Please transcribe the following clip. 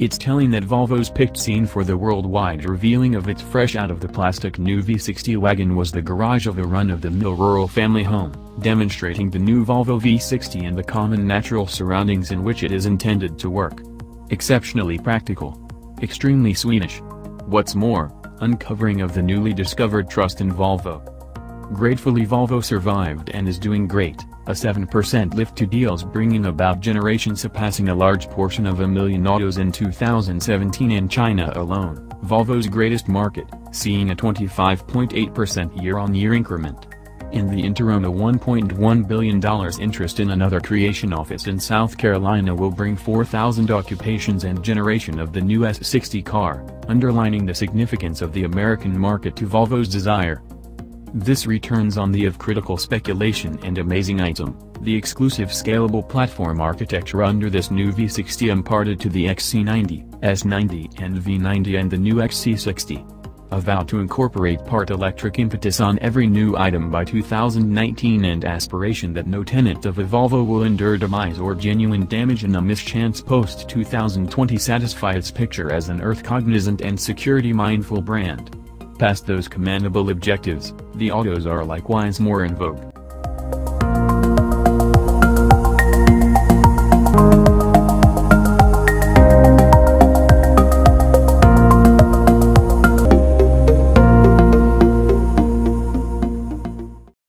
It's telling that Volvo's picked scene for the worldwide revealing of its fresh-out-of-the-plastic new V60 wagon was the garage of a run-of-the-mill rural family home, demonstrating the new Volvo V60 and the common natural surroundings in which it is intended to work. Exceptionally practical. Extremely Swedish. What's more, uncovering of the newly discovered trust in Volvo. Gratefully, Volvo survived and is doing great, a 7% lift to deals bringing about generations surpassing a large portion of 1 million autos in 2017 in China alone, Volvo's greatest market, seeing a 25.8% year-on-year increment. In the interim, a $1.1 billion interest in another creation office in South Carolina will bring 4,000 occupations and generation of the new S60 car, underlining the significance of the American market to Volvo's desire. This returns on the of critical speculation and amazing item, the exclusive scalable platform architecture under this new V60 imparted to the XC90, S90 and V90 and the new XC60. A vow to incorporate part electric impetus on every new item by 2019 and aspiration that no tenant of a Volvo will endure demise or genuine damage in a mischance post-2020 satisfy its picture as an earth-cognizant and security-mindful brand. Past those commendable objectives, the autos are likewise more in vogue.